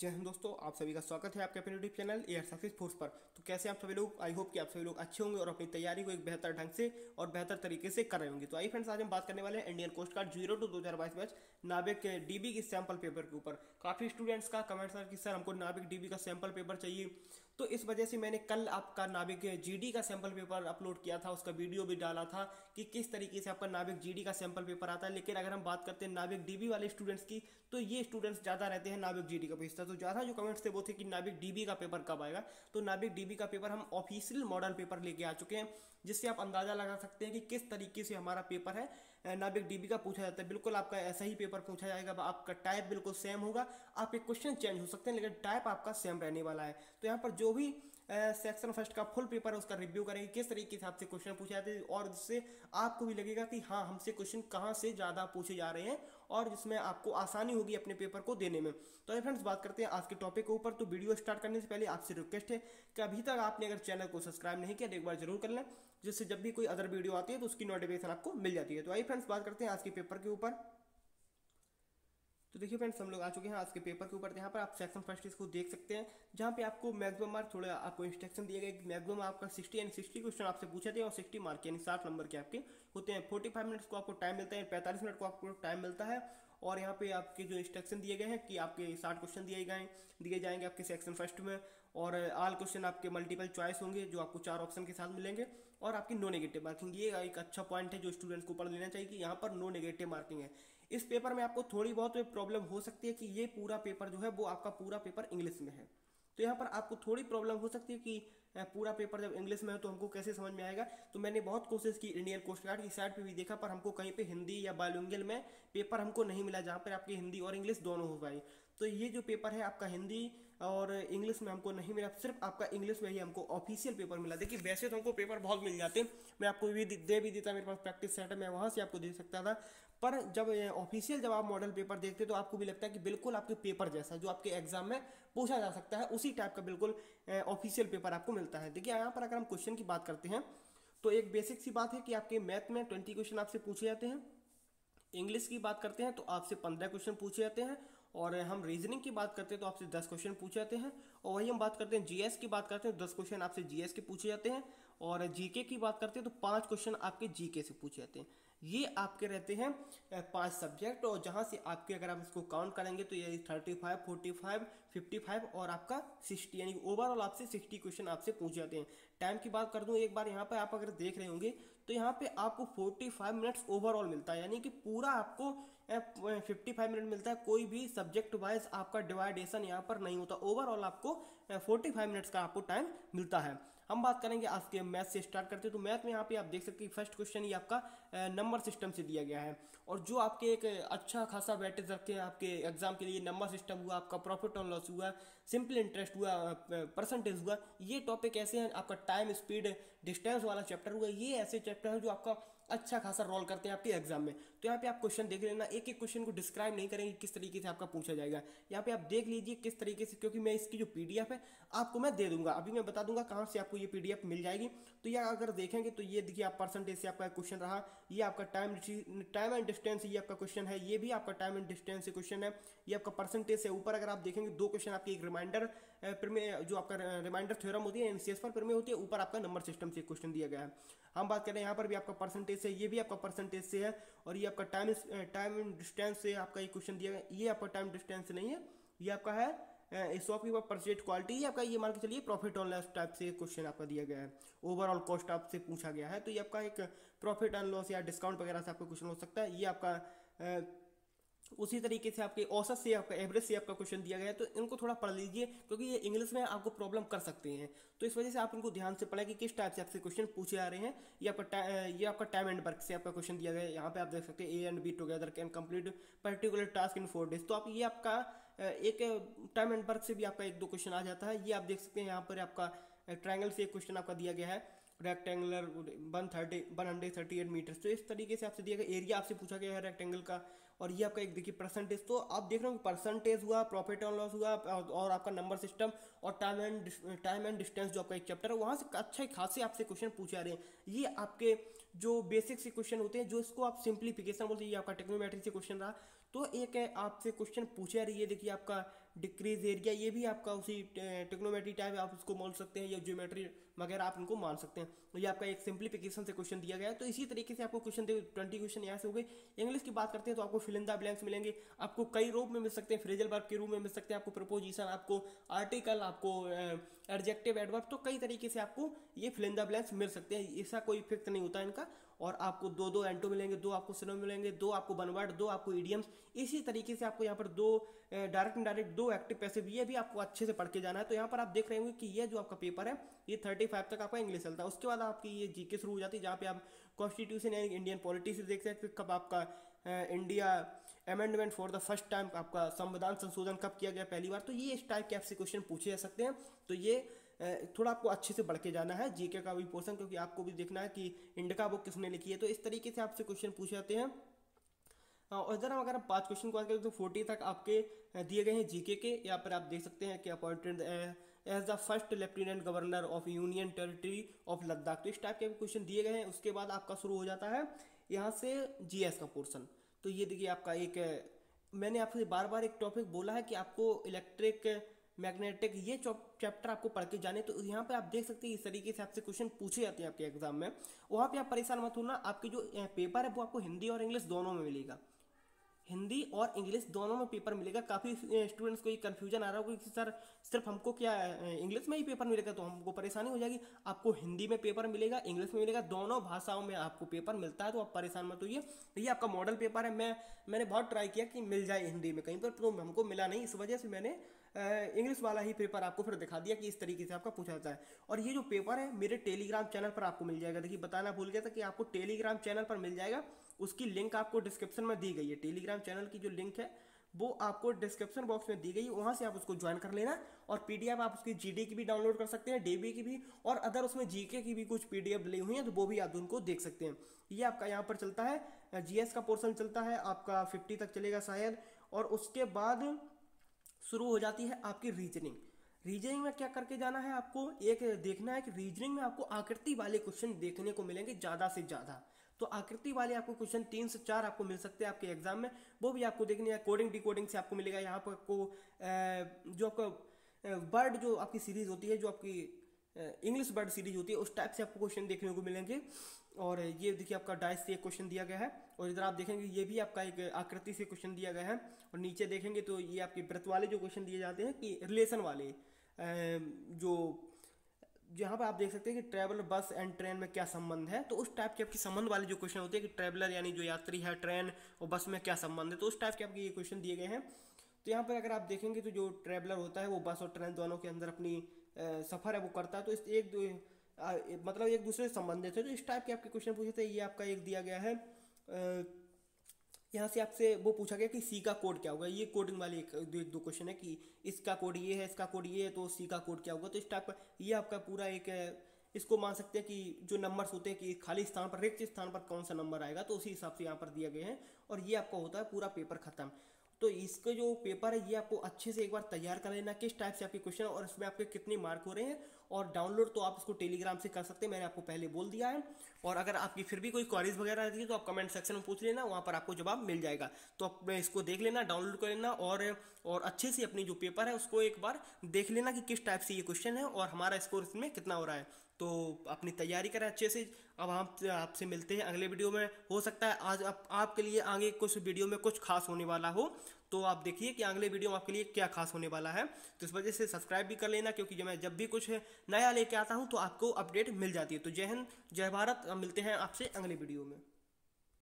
जय हिंद दोस्तों, आप सभी का स्वागत है आपके अपने YouTube channel air success force पर। तो कैसे आप सभी लोग, आई होप कि आप सभी लोग अच्छे होंगे और अपनी तैयारी को एक बेहतर ढंग से और बेहतर तरीके से कर रहे होंगे। तो आई फ्रेंड्स, आज हम बात करने वाले हैं Indian coast guard 02-2022 batch Navik DB की सैंपल पेपर के ऊपर। काफ़ी स्टूडेंट्स का कमेंट था कि सर हमको नाविक डीबी का सैंपल पेपर चाहिए, तो इस वजह से मैंने कल आपका नाविक जीडी का सैंपल पेपर अपलोड किया था, उसका वीडियो भी डाला था कि किस तरीके से आपका नाविक जीडी का सैंपल पेपर आता है। लेकिन अगर हम बात करते हैं नाविक डीबी वाले स्टूडेंट्स की, तो ये स्टूडेंट्स ज़्यादा रहते हैं नाविक जीडी का पेपर। तो ज़्यादा जो कमेंट्स थे वो थे कि नाविक डीबी का पेपर कब आएगा। तो नाविक डीबी का पेपर हम ऑफिशियल मॉडल पेपर लेके आ चुके हैं, जिससे आप अंदाज़ा लगा सकते हैं कि किस तरीके से हमारा पेपर है नाविक डीबी का पूछा जाता है। बिल्कुल आपका ऐसा ही पेपर पूछा जाएगा, आपका टाइप बिल्कुल सेम होगा, आपके क्वेश्चन चेंज हो सकते हैं लेकिन टाइप आपका सेम रहने वाला है। तो यहाँ पर जो भी सेक्शन फर्स्ट का फुल पेपर है उसका रिव्यू करेंगे, किस तरीके से आपसे क्वेश्चन पूछे जाते हैं, और जिससे आपको भी लगेगा कि हाँ हमसे क्वेश्चन कहाँ से ज़्यादा पूछे जा रहे हैं और जिसमें आपको आसानी होगी अपने पेपर को देने में। तो फ्रेंड्स, बात करते हैं आज के टॉपिक के ऊपर। तो वीडियो स्टार्ट करने से पहले आपसे रिक्वेस्ट है कि अभी तक आपने अगर चैनल को सब्सक्राइब नहीं किया तो एक बार जरूर कर लें, जिससे जब भी कोई अदर वीडियो आती है तो उसकी नोटिफिकेशन आपको मिल जाती है। तो आई फ्रेंड्स, बात करते हैं आज के पेपर के ऊपर। तो देखिए फ्रेंड्स, हम लोग आ चुके हैं आज के पेपर के ऊपर। यहाँ पर आप सेक्शन फर्स्ट इसको देख सकते हैं, जहाँ पे आपको मैक्सिमम मार्क, थोड़ा आपको इंस्ट्रक्शन दिया गया कि मैक्सिमम आपका 60 क्वेश्चन आपसे पूछे थे और 60 मार्क यानी 60 नंबर के आपके होते हैं। 45 मिनट्स को आपको टाइम मिलता है, 45 मिनट को आपको टाइम मिलता है। और यहाँ पे आपके जो इंस्ट्रक्शन दिए गए हैं कि आपके 60 क्वेश्चन दिए जाएंगे आपके सेक्शन फर्स्ट में, और आल क्वेश्चन आपके मल्टीपल चॉइस होंगे जो आपको 4 ऑप्शन के साथ मिलेंगे, और आपकी नो नेगेटिव मार्किंग। ये एक अच्छा पॉइंट है जो स्टूडेंट्स को पढ़ लेना चाहिए कि यहाँ पर नो नेगेटिव मार्किंग है। इस पेपर में आपको थोड़ी बहुत प्रॉब्लम हो सकती है कि ये पूरा पेपर जो है वो आपका पूरा पेपर इंग्लिश में है, तो यहाँ पर आपको थोड़ी प्रॉब्लम हो सकती है कि पूरा पेपर जब इंग्लिश में है तो हमको कैसे समझ में आएगा। तो मैंने बहुत कोशिश की, इंडियन कोस्ट गार्ड की साइट पे भी देखा, पर हमको कहीं पे हिंदी या बायलिंगुअल में पेपर हमको नहीं मिला जहाँ पर आपकी हिंदी और इंग्लिश दोनों हो पाए। तो ये जो पेपर है आपका हिंदी और इंग्लिश में हमको नहीं मिला, सिर्फ आपका इंग्लिश में ही हमको ऑफिशियल पेपर मिला। देखिए वैसे तो हमको पेपर बहुत मिल जाते, मैं आपको भी दे भी देता, मेरे पास प्रैक्टिस सेट है, मैं वहाँ से आपको दे सकता था। पर जब ऑफिशियल जब आप मॉडल पेपर देखते तो आपको भी लगता है कि बिल्कुल आपके पेपर जैसा जो आपके एग्जाम में पूछा जा सकता है उसी टाइप का बिल्कुल ऑफिशियल पेपर आपको मिलता है। देखिए यहाँ पर अगर हम क्वेश्चन की बात करते हैं तो एक बेसिक सी बात है कि आपके मैथ में 20 क्वेश्चन आपसे पूछे जाते हैं, इंग्लिश की बात करते हैं तो आपसे 15 क्वेश्चन पूछे जाते हैं, और हम रीजनिंग की बात करते हैं तो आपसे 10 क्वेश्चन पूछे जाते हैं, और वही हम बात करते हैं जीएस की बात करते हैं तो 10 क्वेश्चन आपसे जीएस के पूछे जाते हैं, और जीके की बात करते हैं तो 5 क्वेश्चन आपके जीके से पूछे जाते हैं। ये आपके रहते हैं 5 सब्जेक्ट, और जहाँ से आपके अगर आप इसको काउंट करेंगे तो ये 35, 45, 55 और आपका 60 यानी ओवरऑल आपसे 60 क्वेश्चन आपसे पूछे जाते हैं। टाइम की बात कर दूँ एक बार, यहाँ पर आप अगर देख रहे होंगे तो यहाँ पर आपको 45 मिनट्स ओवरऑल मिलता है, यानी कि पूरा आपको 55 मिनट मिलता है। कोई भी सब्जेक्ट वाइज आपका डिवाइडेशन यहाँ पर नहीं होता, ओवरऑल आपको 45 मिनट्स का आपको टाइम मिलता है। हम बात करेंगे आज के मैथ से स्टार्ट करते हैं। तो मैथ में यहाँ पे आप देख सकते हैं फर्स्ट क्वेश्चन ये आपका नंबर सिस्टम से दिया गया है, और जो आपके एक अच्छा खासा वेटेज रखते हैं आपके एग्जाम के लिए, नंबर सिस्टम हुआ, आपका प्रॉफिट एंड लॉस हुआ, सिंपल इंटरेस्ट हुआ, परसेंटेज हुआ, ये टॉपिक ऐसे हैं। आपका टाइम, स्पीड, डिस्टेंस वाला चैप्टर हुआ, ये ऐसे चैप्टर हैं जो आपका अच्छा खासा रोल करते हैं आपके एग्जाम में। तो यहाँ पे आप क्वेश्चन देख लेना, एक एक क्वेश्चन को डिस्क्राइब नहीं करेंगे किस तरीके से आपका पूछा जाएगा, यहाँ पे आप देख लीजिए किस तरीके से, क्योंकि मैं इसकी जो पीडीएफ है आपको मैं दे दूंगा, अभी मैं बता दूंगा कहाँ से आपको ये पीडीएफ मिल जाएगी। तो यह अगर देखेंगे तो ये देखिए, आप परसेंटेज से आपका क्वेश्चन रहा, ये आपका टाइम एंड डिस्टेंस ये आपका क्वेश्चन है, ये भी आपका टाइम एंड डिस्टेंस से क्वेश्चन है, ये आपका परसेंटेज से ऊपर। अगर आप देखेंगे 2 क्वेश्चन आपके, एक रिमाइंडर प्रमेय जो आपका रिमाइंडर थ्योरम होती है, एनसीएस पर प्रमेय होती है, ऊपर आपका नंबर सिस्टम से क्वेश्चन दिया गया है। हम बात करें यहाँ पर भी आपका परसेंटेज से, ये भी आपका परसेंटेज से है, और ये आपका टाइम एंड डिस्टेंस से आपका ये क्वेश्चन दिया गया। ये आपका टाइम डिस्टेंस नहीं है, ये आपका है शॉप की परचेज क्वालिटी, ये आपका ये मान के चलिए प्रॉफिट एंड लॉस टाइप से क्वेश्चन आपका दिया गया है, ओवरऑल कॉस्ट आपसे पूछा गया है। तो ये आपका एक प्रॉफिट एंड लॉस या डिस्काउंट वगैरह से आपका क्वेश्चन हो सकता है। ये आपका उसी तरीके से आपके औसत से आपका एवरेज से आपका क्वेश्चन दिया गया है। तो इनको थोड़ा पढ़ लीजिए क्योंकि ये इंग्लिश में आपको प्रॉब्लम कर सकते हैं, तो इस वजह से आप इनको ध्यान से पढ़ें कि किस टाइप से आपसे क्वेश्चन पूछे जा रहे हैं। ये आपका टाइम एंड वर्क से आपका क्वेश्चन दिया गया है, यहाँ पे आप देख सकते हैं A and B together can complete particular task in 4 days. तो आप ये आपका एक टाइम एंड वर्क से भी आपका 1-2 क्वेश्चन आ जाता है। ये आप देख सकते हैं यहाँ पर आपका ट्रायंगल से एक क्वेश्चन आपका दिया गया है, रेक्टेंगुलर 138 मीटर, तो इस तरीके से आपसे दिया गया एरिया आपसे पूछा गया है रेक्टेंगल का। और ये आपका एक देखिए परसेंटेज, तो आप देख रहे हो परसेंटेज हुआ, प्रॉफिट एंड लॉस हुआ, और आपका नंबर सिस्टम और टाइम एंड डिस्टेंस जो आपका एक चैप्टर है, वहाँ से अच्छे खासे आपसे क्वेश्चन पूछे जा रहे हैं। ये आपके जो बेसिक से क्वेश्चन होते हैं, जो इसको आप सिंप्लीफिकेशन बोलते हैं। ये आपका टेक्नोमेट्री से क्वेश्चन रहा, तो एक आपसे क्वेश्चन पूछा रही है, देखिए आपका डिक्रीज एरिया, ये भी आपका उसी ट्रिग्नोमेट्री टाइप आप उसको मान सकते हैं या ज्योमेट्री वगैरह आप उनको मान सकते हैं। तो ये आपका एक सिंप्लीफिकेशन से क्वेश्चन दिया गया है। तो इसी तरीके से आपको क्वेश्चन 20 क्वेश्चन यहाँ से हो गए। इंग्लिश की बात करते हैं तो आपको फिल इन द ब्लैंक्स मिलेंगे, आपको कई रूप में मिल सकते हैं, फ्रेजल वर्ब के रूप में मिल सकते हैं, आपको प्रपोजिशन, आपको आर्टिकल, आपको एडजेक्टिव, एडवर्ब, तो कई तरीके से आपको ये फिल इन द ब्लैंक्स मिल सकते हैं, ऐसा कोई इफेक्ट नहीं होता इनका। और आपको दो दो एंटो मिलेंगे, दो आपको सिनोनिम मिलेंगे, दो आपको वन वर्ड, दो आपको इडियम्स। इसी तरीके से आपको यहाँ पर दो डायरेक्ट इनडायरेक्ट, दो एक्टिव पैसिव, ये भी आपको अच्छे से पढ़ के जाना है। तो यहाँ पर आप देख रहे होंगे कि ये जो आपका पेपर है ये 35 तक आपका इंग्लिश चलता है, उसके बाद आपकी ये जीके शुरू हो जाती है, जहाँ पे आप कॉन्स्टिट्यूशन यानी इंडियन पॉलिटिक्स देख सकते हैं, कब आपका India amendment for the first time, आपका संविधान संशोधन कब किया गया पहली बार। तो ये इस टाइप के आपसे क्वेश्चन पूछे जा सकते हैं। तो ये थोड़ा आपको अच्छे से बढ़ के जाना है जीके का भी पोर्सन, क्योंकि आपको भी देखना है कि इंडिका बुक किसने लिखी है। तो इस तरीके से आपसे क्वेश्चन पूछे जाते हैं। और जरा अगर आप 5 क्वेश्चन को बात करें तो 40 तक आपके दिए गए हैं जीके के। यहाँ पर आप देख सकते हैं कि appointed as the first lieutenant governor of union territory of Ladakh, तो इस टाइप के क्वेश्चन दिए गए हैं। उसके बाद आपका शुरू हो जाता है यहाँ से जीएस का पोर्सन। तो ये देखिए आपका एक, मैंने आपसे बार बार एक टॉपिक बोला है कि आपको इलेक्ट्रिक मैग्नेटिक ये चैप्टर आपको पढ़ के जाने। तो यहाँ पे आप देख सकते हैं इस तरीके से आपसे क्वेश्चन पूछे जाते हैं आपके एग्जाम में। वहाँ पे आप परेशान मत होना, आपके जो पेपर है वो आपको हिंदी और इंग्लिश दोनों में मिलेगा, हिंदी और इंग्लिश दोनों में पेपर मिलेगा। काफ़ी स्टूडेंट्स को ये कन्फ्यूजन आ रहा होगा कि सर सिर्फ हमको क्या इंग्लिश में ही पेपर मिलेगा, तो हमको परेशानी हो जाएगी। आपको हिंदी में पेपर मिलेगा, इंग्लिश में मिलेगा, दोनों भाषाओं में आपको पेपर मिलता है, तो आप परेशान मत होइए। ये आपका मॉडल पेपर है, मैंने बहुत ट्राई किया कि मिल जाए हिंदी में कहीं पर, तो हमको मिला नहीं, इस वजह से मैंने इंग्लिश वाला ही पेपर आपको फिर दिखा दिया कि इस तरीके से आपका पूछा जाता है। और ये जो पेपर है मेरे टेलीग्राम चैनल पर आपको मिल जाएगा। देखिए बताना भूल गया था कि आपको टेलीग्राम चैनल पर मिल जाएगा, उसकी लिंक आपको डिस्क्रिप्शन में दी गई है। टेलीग्राम चैनल की जो लिंक है वो आपको डिस्क्रिप्शन बॉक्स में दी गई है, वहाँ से आप उसको ज्वाइन कर लेना। और पीडीएफ आप उसकी जीडी की भी डाउनलोड कर सकते हैं, डीबी की भी, और अदर उसमें जीके की भी कुछ पीडीएफ ली हुई हैं, तो वो भी आप उनको देख सकते हैं। ये आपका यहाँ पर चलता है, जीएस का पोर्सन चलता है आपका 50 तक चलेगा शायद। और उसके बाद शुरू हो जाती है आपकी रीजनिंग। रीजनिंग में क्या करके जाना है आपको, एक देखना है कि रीजनिंग में आपको आकृति वाले क्वेश्चन देखने को मिलेंगे ज़्यादा से ज़्यादा। तो आकृति वाले आपको क्वेश्चन 3 से 4 आपको मिल सकते हैं आपके एग्जाम में, वो भी आपको देखने हैं। कोडिंग डिकोडिंग से आपको मिलेगा, यहाँ पर आपको जो आपका वर्ड जो आपकी सीरीज होती है, जो आपकी इंग्लिश वर्ड सीरीज होती है, उस टाइप से आपको क्वेश्चन देखने को मिलेंगे। और ये देखिए आपका डाइस से एक क्वेश्चन दिया गया है, और इधर आप देखेंगे ये भी आपका एक आकृति से क्वेश्चन दिया गया है। और नीचे देखेंगे तो ये आपके वृत्त वाले जो क्वेश्चन दिए जाते हैं कि रिलेशन वाले, जो यहाँ पर आप देख सकते हैं कि ट्रैवलर बस एंड ट्रेन में क्या संबंध है, तो उस टाइप के आपके संबंध वाले जो क्वेश्चन होते हैं कि ट्रैवलर यानी जो यात्री है, ट्रेन और बस में क्या संबंध है, तो उस टाइप के आपके ये क्वेश्चन दिए गए हैं। तो यहाँ पर अगर आप देखेंगे तो जो ट्रैवलर होता है वो बस और ट्रेन दोनों के अंदर अपनी सफ़र है वो करता है, तो इस एक दूसरे से संबंधित है, तो इस टाइप के आपके क्वेश्चन पूछे थे। ये आपका एक दिया गया है, यहाँ से आपसे वो पूछा गया कि सी का कोड क्या होगा। ये कोडिंग वाले एक दो क्वेश्चन है कि इसका कोड ये है, इसका कोड ये है, तो सी का कोड क्या होगा। तो इस टाइप का ये आपका पूरा एक, इसको मान सकते हैं कि जो नंबर्स होते हैं कि खाली स्थान पर, रिक्त स्थान पर कौन सा नंबर आएगा, तो उसी हिसाब से यहाँ पर दिया गया है। और ये आपका होता है पूरा पेपर ख़त्म। तो इसका जो पेपर है ये आपको अच्छे से एक बार तैयार कर लेना, किस टाइप से आपके क्वेश्चन और इसमें आपके कितने मार्क हो रहे हैं। और डाउनलोड तो आप इसको टेलीग्राम से कर सकते हैं, मैंने आपको पहले बोल दिया है। और अगर आपकी फिर भी कोई क्वेरीज वगैरह रहती है तो आप कमेंट सेक्शन में पूछ लेना, वहाँ पर आपको जवाब मिल जाएगा। तो आप इसको देख लेना, डाउनलोड कर लेना, और अच्छे से अपनी जो पेपर है उसको एक बार देख लेना कि किस टाइप से ये क्वेश्चन है और हमारा स्कोर इसमें कितना हो रहा है। तो अपनी तैयारी करें अच्छे से। अब हम आपसे मिलते हैं अगले वीडियो में। हो सकता है आज आपके लिए आगे कुछ वीडियो में कुछ खास होने वाला हो, तो आप देखिए कि अगले वीडियो में आपके लिए क्या खास होने वाला है। तो इस वजह से सब्सक्राइब भी कर लेना, क्योंकि मैं जब भी कुछ नया लेके आता हूँ तो आपको अपडेट मिल जाती है। तो जय हिंद, जय भारत, मिलते हैं आपसे अगले वीडियो में।